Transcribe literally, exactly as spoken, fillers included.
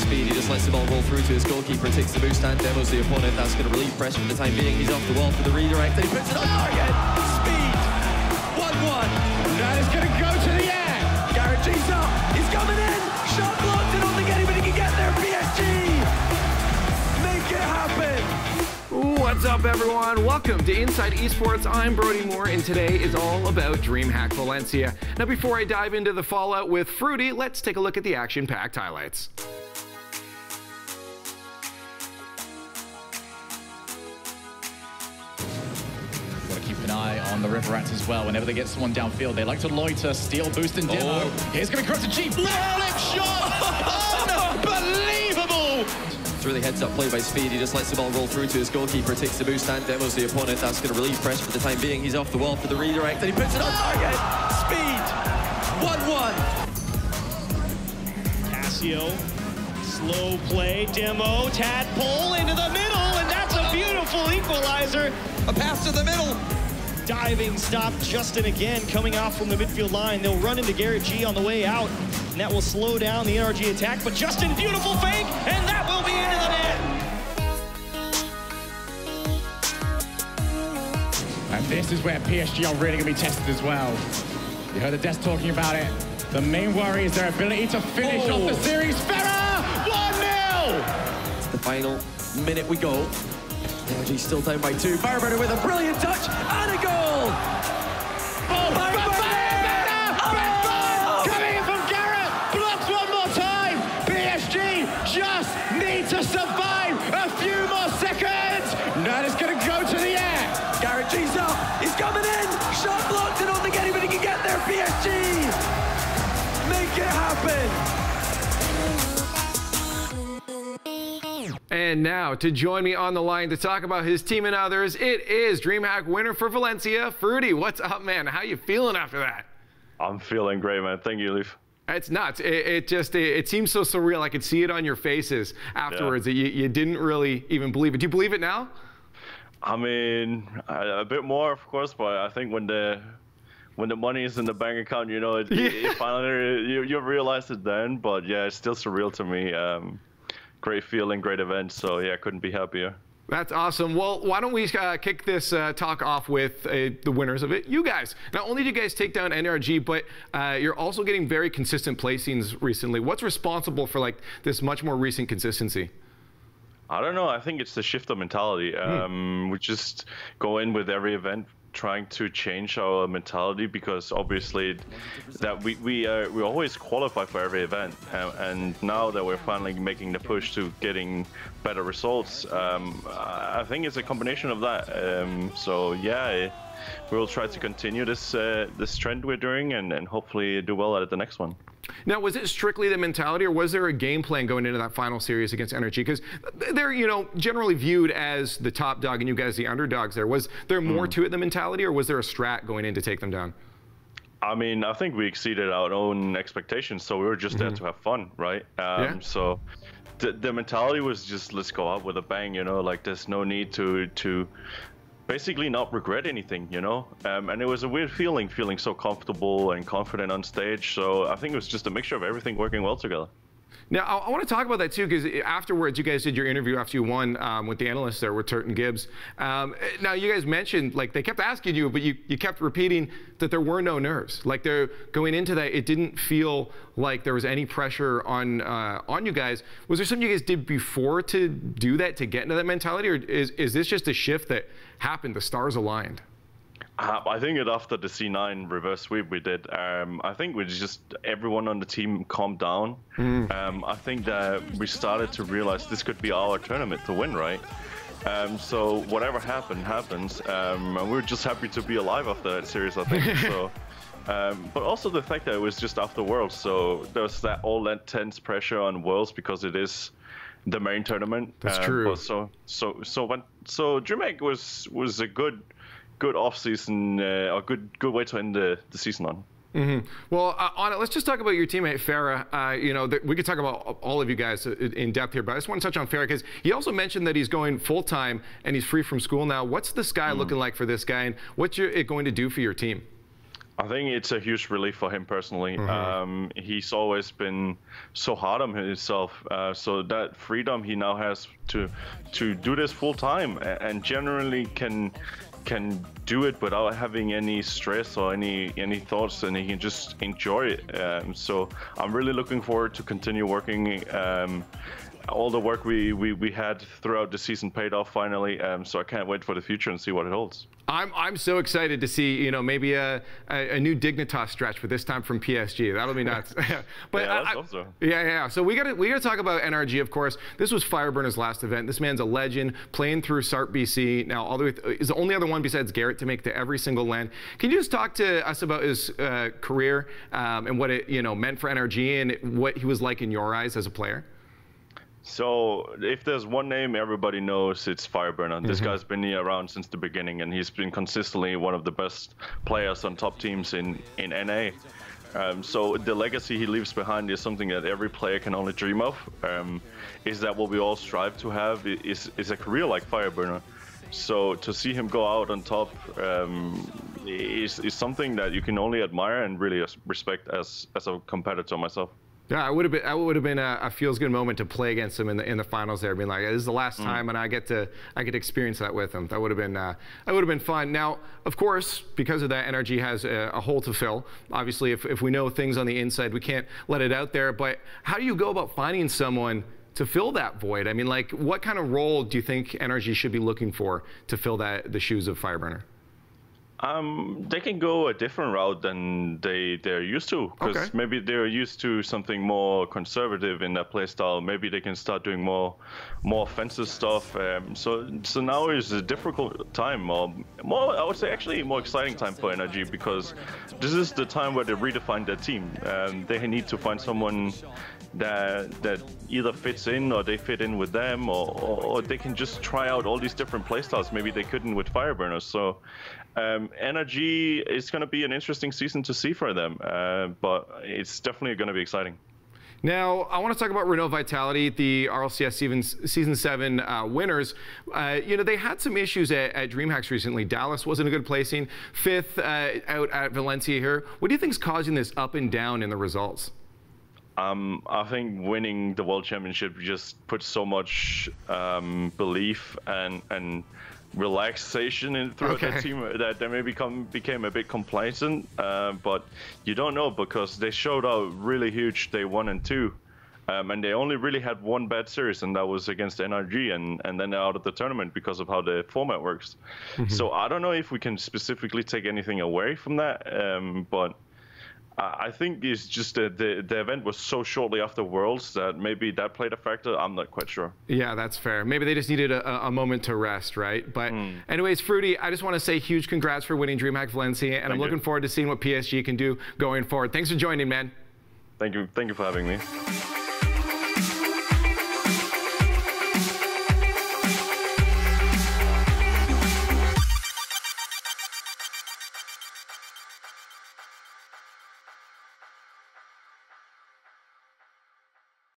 his speed, he just lets the ball roll through to his goalkeeper, takes the boost and demos the opponent. That's going to relieve pressure for the time being. He's off the wall for the redirect, and he puts it on target! Speed! one one! That is going to go to the air! GarrettG's up! He's coming in! Shot blocked! I don't think anybody can get there! P S G! Make it happen! What's up, everyone? Welcome to Inside Esports. I'm Brody Moore, and today is all about DreamHack Valencia. Now, before I dive into the fallout with Fruity, let's take a look at the action-packed highlights. Gotta keep an eye on the river rats as well. Whenever they get someone downfield, they like to loiter, steal, boost, and demo. Oh. Here's gonna be cross to Chief. Left shot! Unbelievable! It's really heads up play by Speed. He just lets the ball roll through to his goalkeeper, takes the boost and demos the opponent. That's going to relieve pressure for the time being. He's off the wall for the redirect and he puts it on target. Speed! one one! Cassio, slow play, demo, tadpole into the middle, and that's a beautiful equalizer. A pass to the middle. Diving stop, Justin again coming off from the midfield line. They'll run into GarrettG on the way out, and that will slow down the N R G attack. But Justin, beautiful fake, and that will be into the net. And this is where P S G are really going to be tested as well. You heard the desk talking about it. The main worry is their ability to finish oh. off the series. Ferra, one nil! It's the final minute we go. N R G still down by two. Fireburner with a brilliant touch and a goal! Oh, Fireburner! Oh, coming in from Garrett! Blocks one more time! P S G just need to survive a few more seconds! Now it's going to go to the air! GarrettG's up! He's coming in! Shot blocked! I don't think anybody can get there! P S G! Make it happen! And now, to join me on the line to talk about his team and others, it is DreamHack winner for Valencia, Fruity. What's up, man? How you feeling after that? I'm feeling great, man. Thank you, Leaf. It's nuts. It, it just it, it seems so surreal. I could see it on your faces afterwards yeah. that you, you didn't really even believe it. Do you believe it now? I mean, a bit more, of course, but I think when the when the money is in the bank account, you know, it, yeah. it, it finally you you realize it then. But yeah, it's still surreal to me. Um, Great feeling, great event. So yeah, couldn't be happier. That's awesome. Well, why don't we uh, kick this uh, talk off with uh, the winners of it? You guys. Not only did you guys take down N R G, but uh, you're also getting very consistent placings recently. What's responsible for like this much more recent consistency? I don't know. I think it's the shift of mentality. Um, hmm. We just go in with every event, trying to change our mentality, because obviously that we we uh, we always qualify for every event, and, and now that we're finally making the push to getting better results, um, I think it's a combination of that. Um, so yeah, we'll try to continue this uh, this trend we're doing, and, and hopefully do well at the next one. Now, was it strictly the mentality, or was there a game plan going into that final series against N R G? Because they're, you know, generally viewed as the top dog, and you guys the underdogs there. Was there more mm. to it than mentality, or was there a strat going in to take them down? I mean, I think we exceeded our own expectations, so we were just mm-hmm. there to have fun, right? Um, yeah. So the, the mentality was just, let's go out with a bang, you know, like there's no need to... to basically not regret anything, you know? Um, and it was a weird feeling, feeling so comfortable and confident on stage. So I think it was just a mixture of everything working well together. Now, I, I want to talk about that too, because afterwards, you guys did your interview after you won um, with the analysts there with Turt and Gibbs. Um, now, you guys mentioned, like, they kept asking you, but you, you kept repeating that there were no nerves. Like, they're going into that, it didn't feel like there was any pressure on uh, on you guys. Was there something you guys did before to do that, to get into that mentality, or is, is this just a shift that happened, the stars aligned? I think it after the C nine reverse sweep we did, um, I think we just, everyone on the team calmed down. Mm. Um, I think that we started to realize this could be our tournament to win, right? Um, so whatever happened, happens. Um, and we were just happy to be alive after that series, I think. So, um, but also the fact that it was just after Worlds, so there's that all that tense pressure on Worlds because it is the main tournament. That's uh, true. So so so when so DreamHack was was a good. good off-season, uh, or good good way to end the, the season on. Mm-hmm. Well, uh, on it, let's just talk about your teammate, Ferra. Uh, you know, we could talk about all of you guys in depth here, but I just want to touch on Ferra, because he also mentioned that he's going full-time and he's free from school now. What's the sky mm. looking like for this guy, and what's your, it going to do for your team? I think it's a huge relief for him personally. Mm-hmm. Um, he's always been so hard on himself. Uh, so that freedom he now has to to do this full time and generally can can do it without having any stress or any any thoughts, and he can just enjoy it. Um, so I'm really looking forward to continue working. Um, all the work we, we, we had throughout the season paid off finally, um, so I can't wait for the future and see what it holds. I'm, I'm so excited to see, you know, maybe a, a, a new Dignitas stretch, but this time from P S G. That'll be nuts. But yeah, I, I, so. yeah, yeah. So we gotta, we gotta talk about N R G, of course. This was Fireburner's last event. This man's a legend, playing through S A R P B C. Now, all the way th is the only other one besides Garrett to make to every single LAN. Can you just talk to us about his uh, career um, and what it, you know, meant for N R G and what he was like in your eyes as a player? So if there's one name everybody knows, it's Fireburner. Mm-hmm. This guy's been around since the beginning, and he's been consistently one of the best players on top teams in, in N A. Um, so the legacy he leaves behind is something that every player can only dream of. Um, is that what we all strive to have, is, is a career like Fireburner. So to see him go out on top um, is, is something that you can only admire and really respect as, as a competitor myself. Yeah, I would have been. I would have been a, a feels good moment to play against him in the in the finals. There, being like, this is the last mm. time, and I get to I get to experience that with him. That would have been. Uh, that would have been fun. Now, of course, because of that, N R G has a, a hole to fill. Obviously, if if we know things on the inside, we can't let it out there. But how do you go about finding someone to fill that void? I mean, like, what kind of role do you think N R G should be looking for to fill that the shoes of Fireburner? Um, they can go a different route than they, they're used to, because okay. maybe they're used to something more conservative in their playstyle. Maybe they can start doing more more offensive stuff. Um, so so now is a difficult time, or more, I would say actually a more exciting time for N R G, because this is the time where they redefine their team. Um, they need to find someone that that either fits in, or they fit in with them, or, or, or they can just try out all these different playstyles. Maybe they couldn't with Fireburner. So um, N R G is going to be an interesting season to see for them, uh, but it's definitely going to be exciting. Now, I want to talk about Renault Vitality, the R L C S Season seven uh, winners. Uh, you know, they had some issues at, at DreamHack recently. Dallas wasn't a good placing. Fifth uh, out at Valencia here. What do you think is causing this up and down in the results? Um, I think winning the World Championship just puts so much um, belief and and relaxation in throughout okay. that team that they may become became a bit complacent. Uh, but you don't know, because they showed out really huge day one and two, um, and they only really had one bad series, and that was against N R G, and and then they're out of the tournament because of how the format works. Mm-hmm. So I don't know if we can specifically take anything away from that, um, but. I think it's just that the, the event was so shortly after Worlds that maybe that played a factor. I'm not quite sure. Yeah, that's fair. Maybe they just needed a, a moment to rest, right? But mm. anyways, Fruity, I just want to say huge congrats for winning DreamHack Valencia, and Thank I'm you. looking forward to seeing what P S G can do going forward. Thanks for joining, man. Thank you. Thank you for having me.